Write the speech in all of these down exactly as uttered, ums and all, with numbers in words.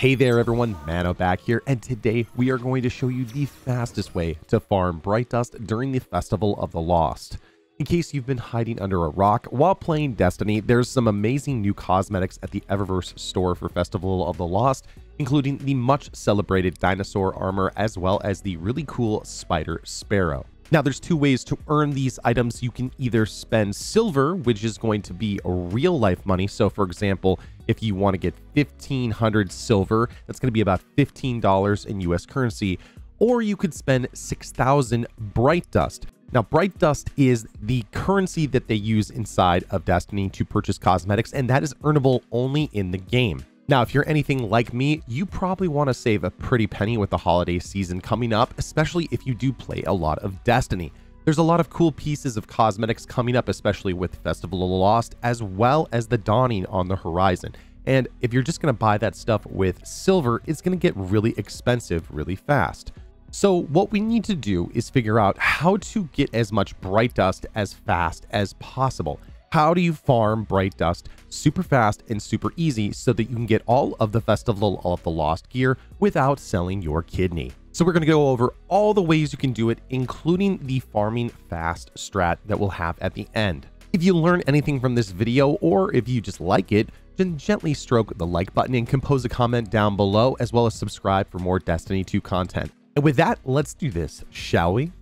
Hey there everyone, Mano back here, and today we are going to show you the fastest way to farm Bright Dust during the Festival of the Lost. In case you've been hiding under a rock while playing Destiny, there's some amazing new cosmetics at the Eververse store for Festival of the Lost, including the much celebrated Dinosaur Armor as well as the really cool Spider Sparrow. Now there's two ways to earn these items. You can either spend silver, which is going to be real life money. So for example, if you want to get fifteen hundred silver, that's going to be about fifteen dollars in U S currency, or you could spend six thousand Bright Dust. Now Bright Dust is the currency that they use inside of Destiny to purchase cosmetics, and that is earnable only in the game. Now, if you're anything like me, you probably want to save a pretty penny with the holiday season coming up, especially if you do play a lot of Destiny. There's a lot of cool pieces of cosmetics coming up, especially with Festival of the Lost, as well as the Dawning on the horizon. And if you're just going to buy that stuff with silver, it's going to get really expensive really fast. So what we need to do is figure out how to get as much Bright Dust as fast as possible. How do you farm Bright Dust super fast and super easy so that you can get all of the Festival of the Lost gear without selling your kidney? So we're going to go over all the ways you can do it, including the farming fast strat that we'll have at the end. If you learn anything from this video, or if you just like it, then gently stroke the like button and compose a comment down below, as well as subscribe for more Destiny two content. And with that, let's do this, shall we?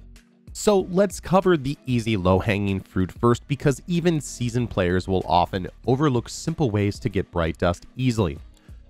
So let's cover the easy low-hanging fruit first, because even seasoned players will often overlook simple ways to get Bright Dust easily.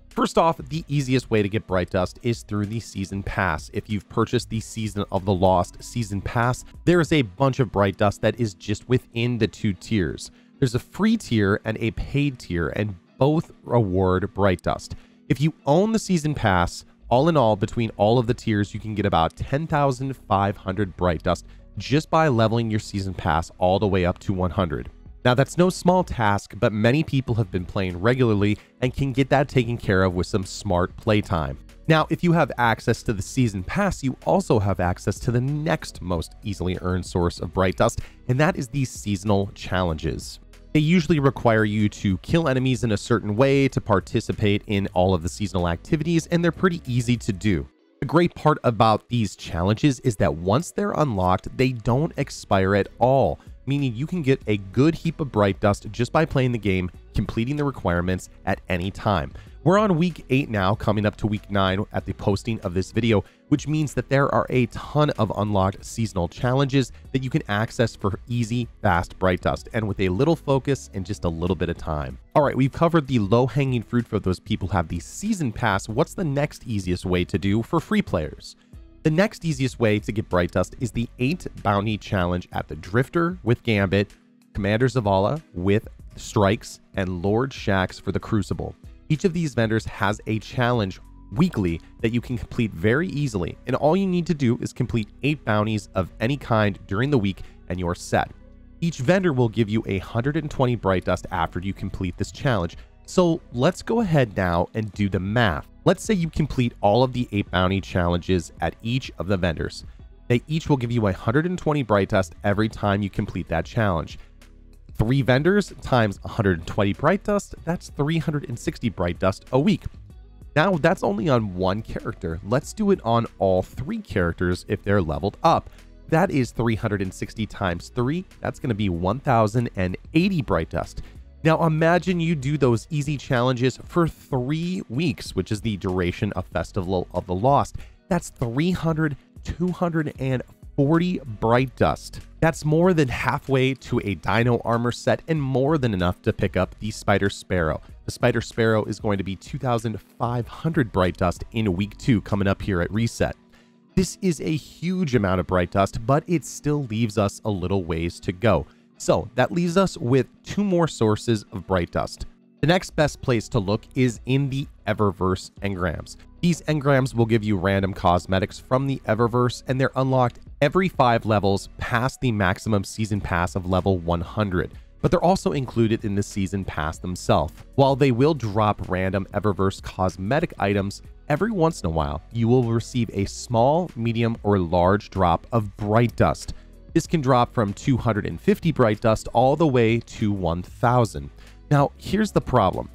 First off, the easiest way to get Bright Dust is through the Season Pass. If you've purchased the Season of the Lost Season Pass, there is a bunch of Bright Dust that is just within the two tiers. There's a free tier and a paid tier, and both award Bright Dust. If you own the Season Pass, all in all, between all of the tiers, you can get about ten thousand five hundred Bright Dust just by leveling your Season Pass all the way up to one hundred. Now, that's no small task, but many people have been playing regularly and can get that taken care of with some smart playtime. Now, if you have access to the Season Pass, you also have access to the next most easily earned source of Bright Dust, and that is the Seasonal Challenges. They usually require you to kill enemies in a certain way to participate in all of the seasonal activities, and they're pretty easy to do. The great part about these challenges is that once they're unlocked, they don't expire at all, meaning you can get a good heap of Bright Dust just by playing the game, completing the requirements at any time. We're on week eight now, coming up to week nine at the posting of this video, which means that there are a ton of unlocked seasonal challenges that you can access for easy, fast Bright Dust, and with a little focus and just a little bit of time. All right, we've covered the low-hanging fruit for those people who have the Season Pass. What's the next easiest way to do for free players? The next easiest way to get Bright Dust is the eight Bounty Challenge at the Drifter with Gambit, Commander Zavala with Strikes, and Lord Shaxx for the Crucible. Each of these vendors has a challenge weekly that you can complete very easily, and all you need to do is complete eight bounties of any kind during the week and you're set. Each vendor will give you one hundred twenty Bright Dust after you complete this challenge. So let's go ahead now and do the math. Let's say you complete all of the eight bounty challenges at each of the vendors. They each will give you one hundred twenty Bright Dust every time you complete that challenge. Three vendors times one hundred twenty Bright Dust, that's three hundred sixty Bright Dust a week. Now that's only on one character. Let's do it on all three characters if they're leveled up. That is three hundred sixty times three, that's gonna be one thousand eighty Bright Dust. Now imagine you do those easy challenges for three weeks, which is the duration of Festival of the Lost. That's three hundred, two hundred forty Bright Dust. That's more than halfway to a Dino Armor set and more than enough to pick up the Spider Sparrow. The Spider Sparrow is going to be two thousand five hundred Bright Dust in week two coming up here at Reset. This is a huge amount of Bright Dust, but it still leaves us a little ways to go. So that leaves us with two more sources of Bright Dust. The next best place to look is in the Eververse Engrams. These engrams will give you random cosmetics from the Eververse, and they're unlocked every five levels past the maximum season pass of level one hundred, but they're also included in the season pass themselves. While they will drop random Eververse cosmetic items, every once in a while, you will receive a small, medium, or large drop of Bright Dust. This can drop from two hundred fifty Bright Dust all the way to one thousand. Now, here's the problem.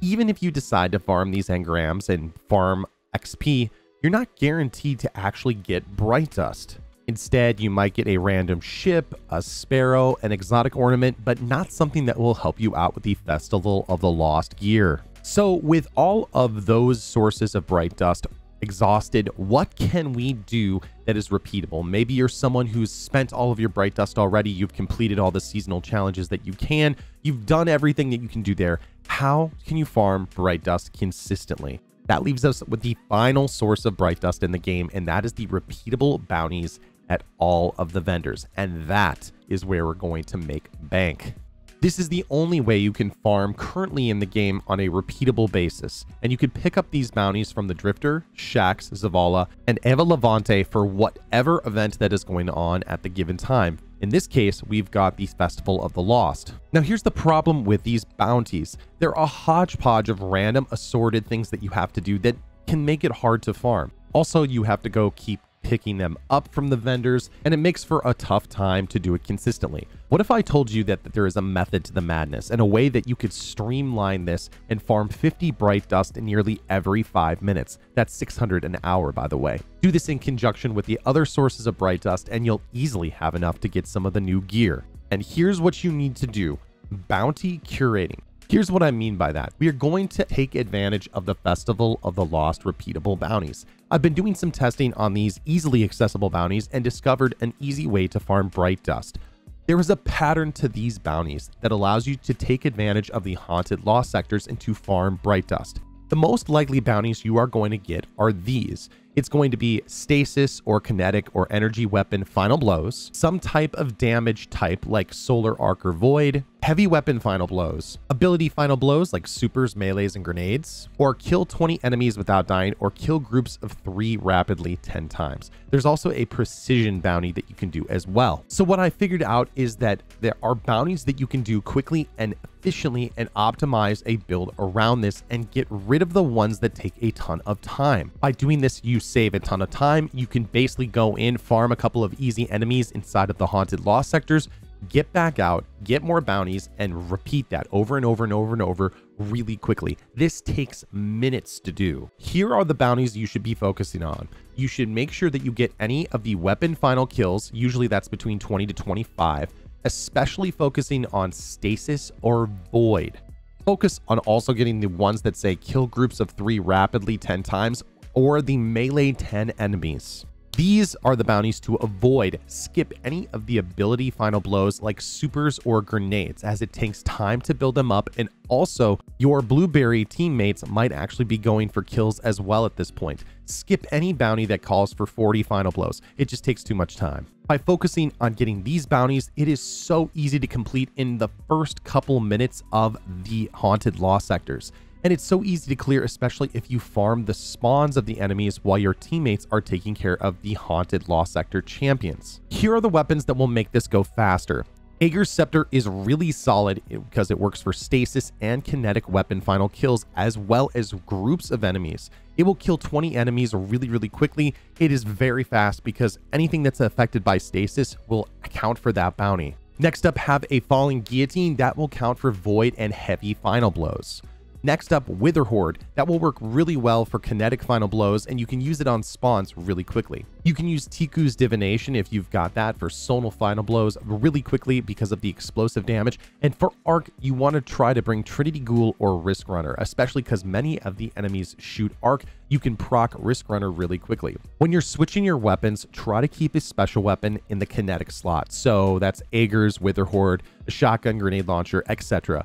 even if you decide to farm these engrams and farm X P, you're not guaranteed to actually get Bright Dust. Instead, you might get a random ship, a sparrow, an exotic ornament, but not something that will help you out with the Festival of the Lost gear. So with all of those sources of Bright Dust exhausted, what can we do that is repeatable? Maybe you're someone who's spent all of your Bright Dust already, you've completed all the seasonal challenges that you can, you've done everything that you can do there. How can you farm Bright Dust consistently? That leaves us with the final source of Bright Dust in the game, and that is the repeatable bounties at all of the vendors. And that is where we're going to make bank. This is the only way you can farm currently in the game on a repeatable basis, and you can pick up these bounties from the Drifter, Shaxx, Zavala, and Eva Levante for whatever event that is going on at the given time. In this case, we've got the Festival of the Lost. Now here's the problem with these bounties. They're a hodgepodge of random assorted things that you have to do that can make it hard to farm. Also, you have to go keep picking them up from the vendors, and it makes for a tough time to do it consistently. What if I told you that, that there is a method to the madness and a way that you could streamline this and farm fifty Bright Dust in nearly every five minutes? That's six hundred an hour, by the way. Do this in conjunction with the other sources of Bright Dust and you'll easily have enough to get some of the new gear. And here's what you need to do: bounty curating. Here's what I mean by that. We are going to take advantage of the Festival of the Lost repeatable bounties. I've been doing some testing on these easily accessible bounties and discovered an easy way to farm Bright Dust. There is a pattern to these bounties that allows you to take advantage of the Haunted Lost Sectors and to farm Bright Dust. The most likely bounties you are going to get are these. It's going to be stasis or kinetic or energy weapon final blows, some type of damage type like solar arc or void, heavy weapon final blows, ability final blows like supers, melees, and grenades, or kill twenty enemies without dying, or kill groups of three rapidly ten times. There's also a precision bounty that you can do as well. So what I figured out is that there are bounties that you can do quickly and efficiently and optimize a build around this and get rid of the ones that take a ton of time. By doing this, you save a ton of time. You can basically go in, farm a couple of easy enemies inside of the Haunted Lost Sectors, get back out, get more bounties, and repeat that over and over and over and over really quickly. This takes minutes to do. Here are the bounties you should be focusing on. You should make sure that you get any of the weapon final kills. Usually that's between twenty to twenty-five. Especially focusing on stasis or void. Focus on also getting the ones that say kill groups of three rapidly ten times or the melee ten enemies. These are the bounties to avoid. Skip any of the ability final blows like supers or grenades, as it takes time to build them up, and also your blueberry teammates might actually be going for kills as well at this point. Skip any bounty that calls for forty final blows. It just takes too much time. By focusing on getting these bounties, it is so easy to complete in the first couple minutes of the Haunted Lost Sectors. And it's so easy to clear, especially if you farm the spawns of the enemies while your teammates are taking care of the Haunted Lost Sector champions. Here are the weapons that will make this go faster. Ager's Scepter is really solid because it works for stasis and kinetic weapon final kills, as well as groups of enemies. It will kill twenty enemies really, really quickly. It is very fast because anything that's affected by stasis will account for that bounty. Next up, have a Falling Guillotine that will count for void and heavy final blows. Next up, Witherhoard, that will work really well for kinetic final blows, and you can use it on spawns really quickly. You can use Tiku's Divination if you've got that for sonal final blows really quickly because of the explosive damage. And for arc, you want to try to bring Trinity Ghoul or Risk Runner, especially because many of the enemies shoot arc. You can proc Risk Runner really quickly. When you're switching your weapons, try to keep a special weapon in the kinetic slot. So that's Ager's, Witherhoard, a shotgun, grenade launcher, et cetera.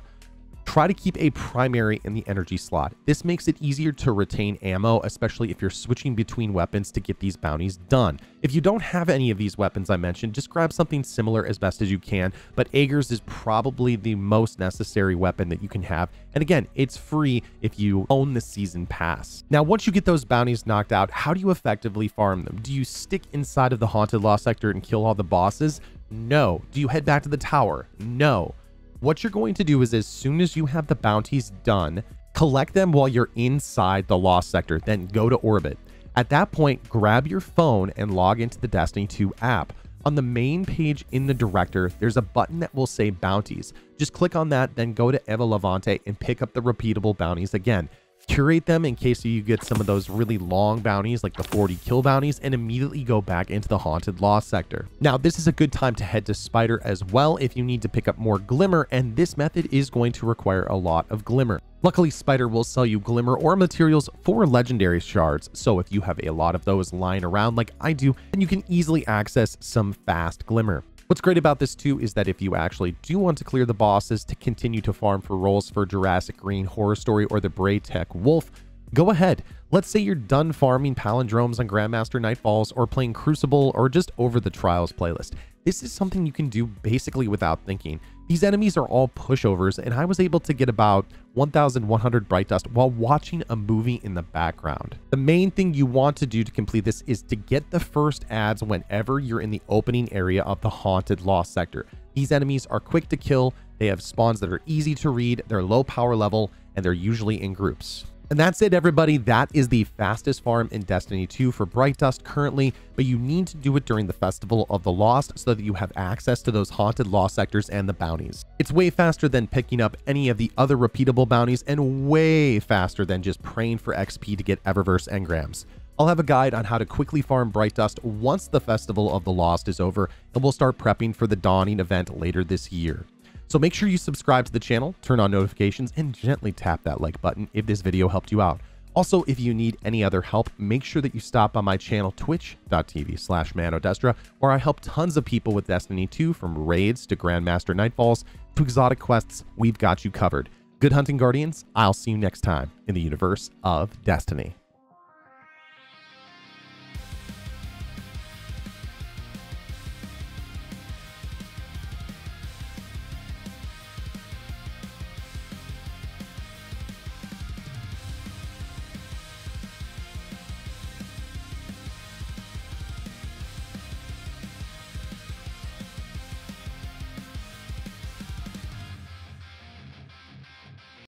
Try to keep a primary in the energy slot. This makes it easier to retain ammo, especially if you're switching between weapons to get these bounties done. If you don't have any of these weapons I mentioned, just grab something similar as best as you can, but Ager's is probably the most necessary weapon that you can have. And again, it's free if you own the season pass. Now, once you get those bounties knocked out, how do you effectively farm them? Do you stick inside of the Haunted Lost Sector and kill all the bosses? No. Do you head back to the tower? No. What you're going to do is, as soon as you have the bounties done, collect them while you're inside the Lost Sector, then go to orbit. At that point, grab your phone and log into the Destiny two app. on the main page in the director, there's a button that will say bounties. Just click on that, then go to Eva Levante and pick up the repeatable bounties again. Curate them in case you get some of those really long bounties like the forty kill bounties, and immediately go back into the Haunted Lost sector. Now, this is a good time to head to Spider as well if you need to pick up more Glimmer, and this method is going to require a lot of Glimmer. Luckily, Spider will sell you Glimmer or materials for Legendary Shards, so if you have a lot of those lying around like I do, then you can easily access some fast Glimmer. What's great about this too is that if you actually do want to clear the bosses to continue to farm for rolls for Jurassic Green, Horror Story, or the Bray Tech Wolf, go ahead. Let's say you're done farming Palindromes on Grandmaster Nightfalls or playing Crucible or just over the Trials playlist. This is something you can do basically without thinking. These enemies are all pushovers, and I was able to get about eleven hundred Bright Dust while watching a movie in the background. The main thing you want to do to complete this is to get the first adds whenever you're in the opening area of the Haunted Lost sector. These enemies are quick to kill, they have spawns that are easy to read, they're low power level, and they're usually in groups. And that's it, everybody. That is the fastest farm in Destiny two for Bright Dust currently, but you need to do it during the Festival of the Lost so that you have access to those Haunted Lost sectors and the bounties. It's way faster than picking up any of the other repeatable bounties, and way faster than just praying for X P to get Eververse Engrams. I'll have a guide on how to quickly farm Bright Dust once the Festival of the Lost is over, and we'll start prepping for the Dawning event later this year. So make sure you subscribe to the channel, turn on notifications, and gently tap that like button if this video helped you out. Also, if you need any other help, make sure that you stop by my channel, twitch dot t v slash ManoDestra, where I help tons of people with Destiny two, from raids to Grandmaster Nightfalls to exotic quests. We've got you covered. Good hunting, Guardians. I'll see you next time in the universe of Destiny.